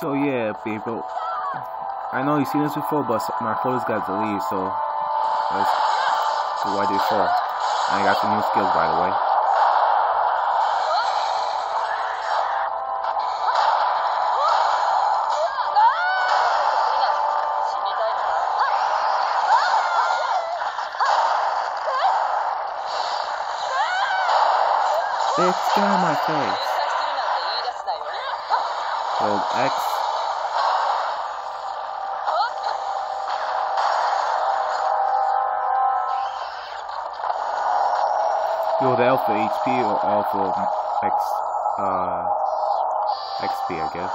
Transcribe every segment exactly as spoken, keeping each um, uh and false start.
So yeah, people, I know you've seen this before, but my followers got deleted, so let's see why they fall. And I got some new skills, by the way. It's down my face. Hold X. Yo, the L for H P or all for X, uh, X P, I guess.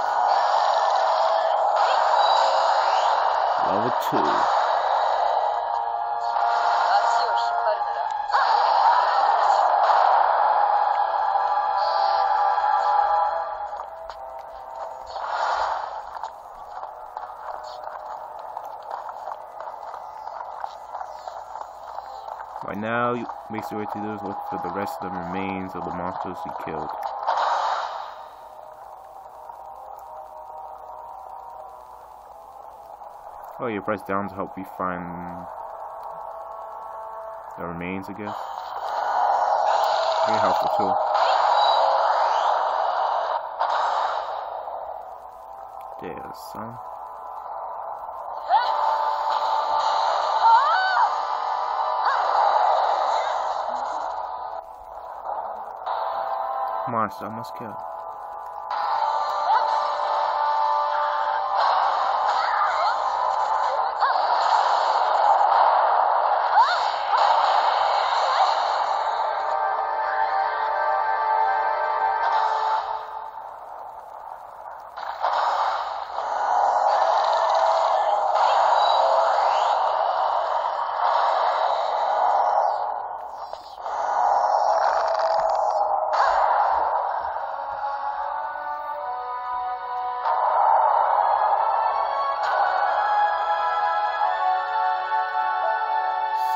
Level two. Right now, you make your way to those look for the rest of the remains of the monsters you killed. Oh, you press down to help you find the remains, I guess. Very helpful too. There's some. Monster I must kill.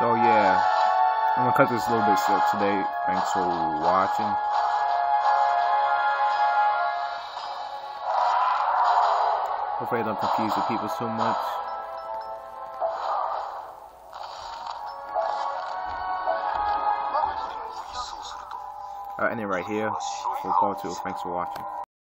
So yeah, I'm gonna cut this a little bit short today. Thanks for watching. Hopefully I don't confuse the people so much. I'll end it right here. So go to. Thanks for watching.